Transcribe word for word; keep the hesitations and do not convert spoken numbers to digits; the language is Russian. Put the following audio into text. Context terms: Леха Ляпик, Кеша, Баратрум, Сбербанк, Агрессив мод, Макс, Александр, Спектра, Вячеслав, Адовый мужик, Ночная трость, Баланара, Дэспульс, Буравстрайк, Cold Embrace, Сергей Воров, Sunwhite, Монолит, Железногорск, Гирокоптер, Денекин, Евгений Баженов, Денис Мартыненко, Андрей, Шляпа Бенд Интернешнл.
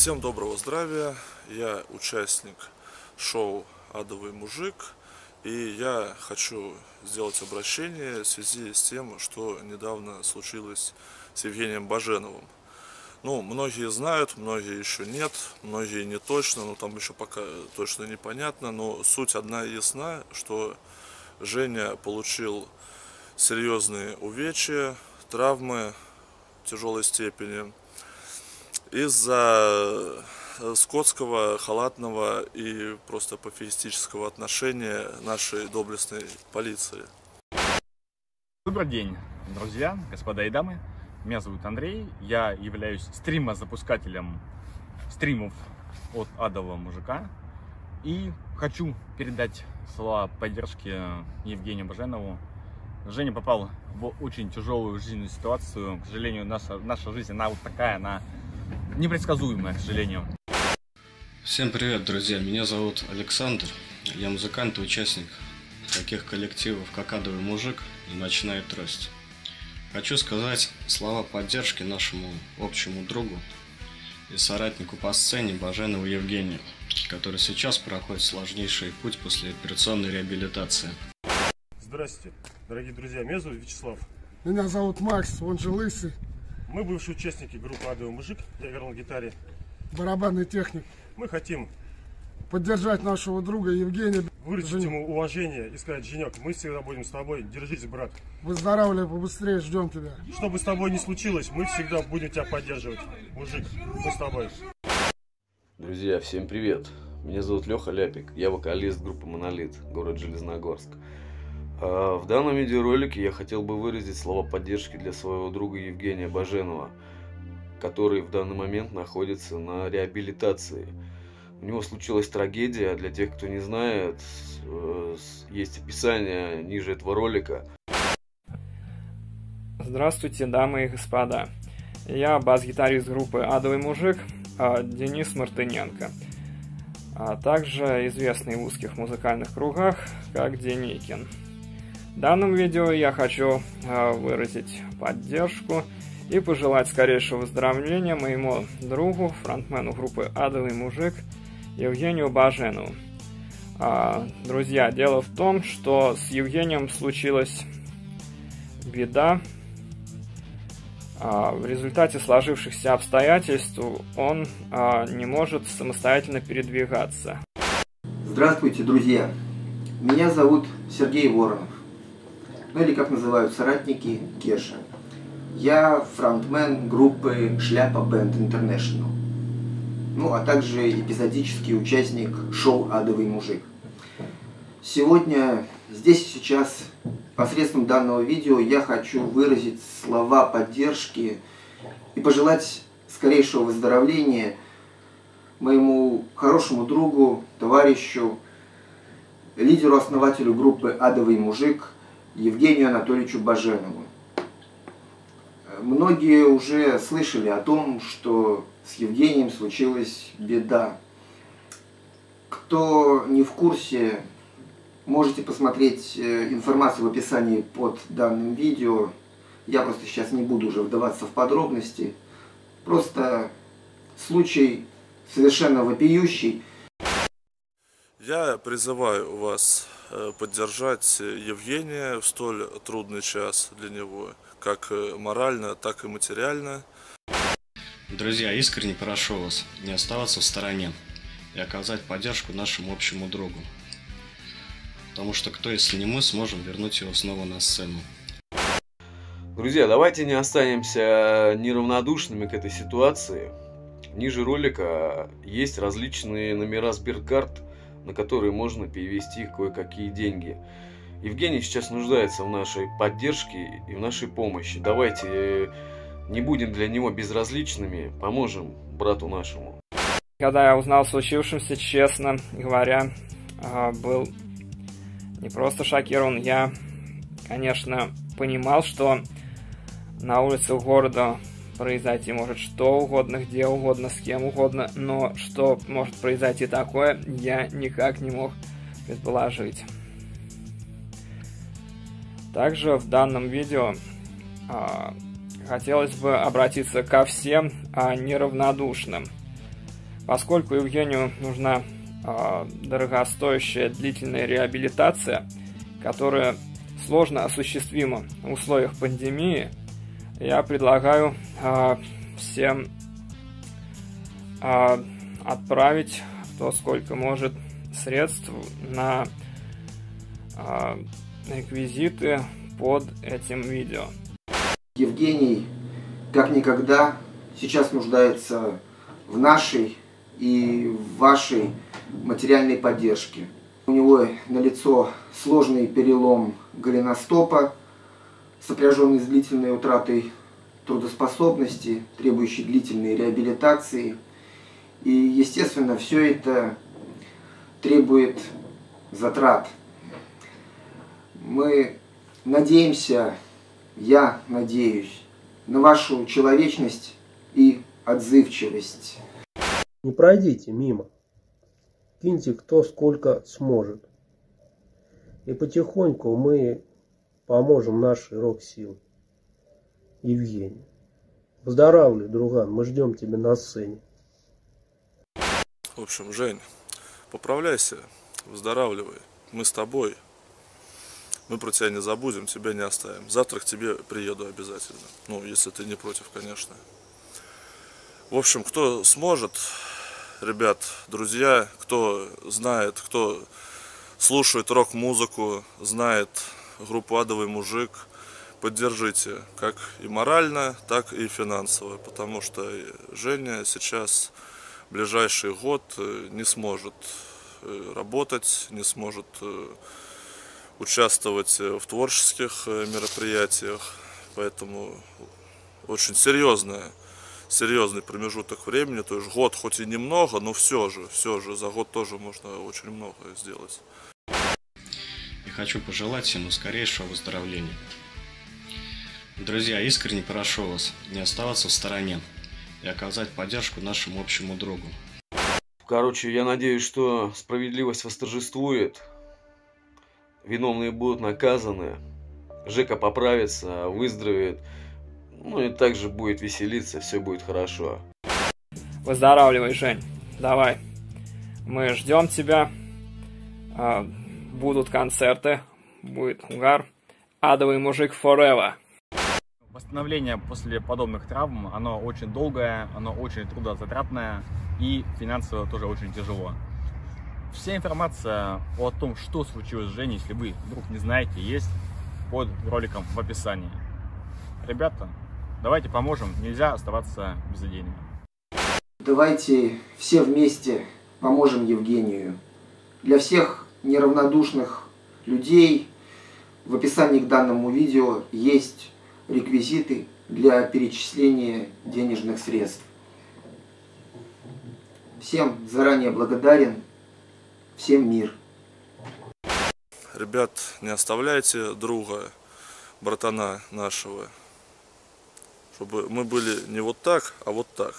Всем доброго здравия, я участник шоу «Адовый мужик», и я хочу сделать обращение в связи с тем, что недавно случилось с Евгением Баженовым. Ну, многие знают, многие еще нет, многие не точно, но там еще пока точно непонятно, но суть одна ясна, что Женя получил серьезные увечья, травмы тяжелой степени из-за скотского, халатного и просто пофигистического отношения нашей доблестной полиции. Добрый день, друзья, господа и дамы. Меня зовут Андрей. Я являюсь стримозапускателем стримов от Адового мужика. И хочу передать слова поддержки Евгению Баженову. Женя попал в очень тяжелую жизненную ситуацию. К сожалению, наша, наша жизнь, она вот такая, она непредсказуемая, к сожалению. Всем привет, друзья. Меня зовут Александр. Я музыкант и участник таких коллективов, как «Адовый мужик» и «Ночная трость». Хочу сказать слова поддержки нашему общему другу и соратнику по сцене Баженову Евгению, который сейчас проходит сложнейший путь после операционной реабилитации. Здравствуйте, дорогие друзья. Меня зовут Вячеслав. Меня зовут Макс, он же Лысый. Мы бывшие участники группы «Адовый мужик», я играл на гитаре. Барабанный техник. Мы хотим поддержать нашего друга Евгения. Выручить Женя. Ему уважение и сказать: Женек, мы всегда будем с тобой, держись, брат. Выздоравливай побыстрее, ждем тебя. Что бы с тобой ни случилось, мы всегда будем тебя поддерживать. Мужик, мы с тобой. Друзья, всем привет. Меня зовут Леха Ляпик, я вокалист группы «Монолит», город Железногорск. В данном видеоролике я хотел бы выразить слова поддержки для своего друга Евгения Баженова, который в данный момент находится на реабилитации. У него случилась трагедия, для тех, кто не знает, есть описание ниже этого ролика. Здравствуйте, дамы и господа. Я бас-гитарист группы «Адовый мужик» Денис Мартыненко, а также известный в узких музыкальных кругах как Денекин. В данном видео я хочу выразить поддержку и пожелать скорейшего выздоровления моему другу, фронтмену группы «Адовый мужик» Евгению Баженову. Друзья, дело в том, что с Евгением случилась беда. В результате сложившихся обстоятельств он не может самостоятельно передвигаться. Здравствуйте, друзья! Меня зовут Сергей Воров. Ну или как называют соратники, Кеша. Я фронтмен группы «Шляпа Бенд Интернешнл», ну а также эпизодический участник шоу «Адовый мужик». Сегодня, здесь и сейчас, посредством данного видео, я хочу выразить слова поддержки и пожелать скорейшего выздоровления моему хорошему другу, товарищу, лидеру-основателю группы «Адовый мужик» Евгению Анатольевичу Баженову. Многие уже слышали о том, что с Евгением случилась беда. Кто не в курсе, можете посмотреть информацию в описании под данным видео. Я просто сейчас не буду уже вдаваться в подробности. Просто случай совершенно вопиющий. Я призываю вас поддержать Евгения в столь трудный час для него, как морально, так и материально. Друзья, искренне прошу вас не оставаться в стороне и оказать поддержку нашему общему другу. Потому что кто, если не мы, сможем вернуть его снова на сцену. Друзья, давайте не останемся неравнодушными к этой ситуации. Ниже ролика есть различные номера сберкарт, на которые можно перевести кое-какие деньги. Евгений сейчас нуждается в нашей поддержке и в нашей помощи. Давайте не будем для него безразличными, поможем брату нашему. Когда я узнал о случившемся, честно говоря, был не просто шокирован. Я, конечно, понимал, что на улицах города произойти может что угодно, где угодно, с кем угодно, но что может произойти такое, я никак не мог предположить. Также в данном видео э, хотелось бы обратиться ко всем э, неравнодушным. Поскольку Евгению нужна э, дорогостоящая длительная реабилитация, которая сложно осуществима в условиях пандемии, я предлагаю э, всем э, отправить кто сколько может средств на э, реквизиты под этим видео. Евгений как никогда сейчас нуждается в нашей и вашей материальной поддержке. У него налицо сложный перелом голеностопа, сопряженный с длительной утратой трудоспособности, требующий длительной реабилитации. И, естественно, все это требует затрат. Мы надеемся, я надеюсь, на вашу человечность и отзывчивость. Не пройдите мимо. Киньте кто сколько сможет. И потихоньку мы поможем нашей рок-силе. Евгений, выздоравливай, друган, мы ждем тебя на сцене. В общем, Жень, поправляйся, выздоравливай. Мы с тобой. Мы про тебя не забудем, тебя не оставим. Завтра к тебе приеду обязательно. Ну, если ты не против, конечно. В общем, кто сможет, ребят, друзья, кто знает, кто слушает рок-музыку, знает группу «Адовый мужик», поддержите как и морально, так и финансово. Потому что Женя сейчас в ближайший год не сможет работать, не сможет участвовать в творческих мероприятиях, поэтому очень серьезное, серьезный промежуток времени, то есть год хоть и немного, но все же, все же за год тоже можно очень много сделать. Я хочу пожелать всему скорейшего выздоровления. Друзья, искренне прошу вас не оставаться в стороне и оказать поддержку нашему общему другу. Короче, я надеюсь, что справедливость восторжествует. Виновные будут наказаны, Жека поправится, выздоровеет, ну и также будет веселиться, все будет хорошо. Выздоравливай, Жень, давай, мы ждем тебя, будут концерты, будет угар, «Адовый мужик forever». Восстановление после подобных травм, оно очень долгое, оно очень трудозатратное и финансово тоже очень тяжело. Вся информация о том, что случилось с Женей, если вы вдруг не знаете, есть под роликом в описании. Ребята, давайте поможем, нельзя оставаться без денег. Давайте все вместе поможем Евгению. Для всех неравнодушных людей в описании к данному видео есть реквизиты для перечисления денежных средств. Всем заранее благодарен. Всем мир. Ребят, не оставляйте друга, братана нашего, чтобы мы были не вот так, а вот так.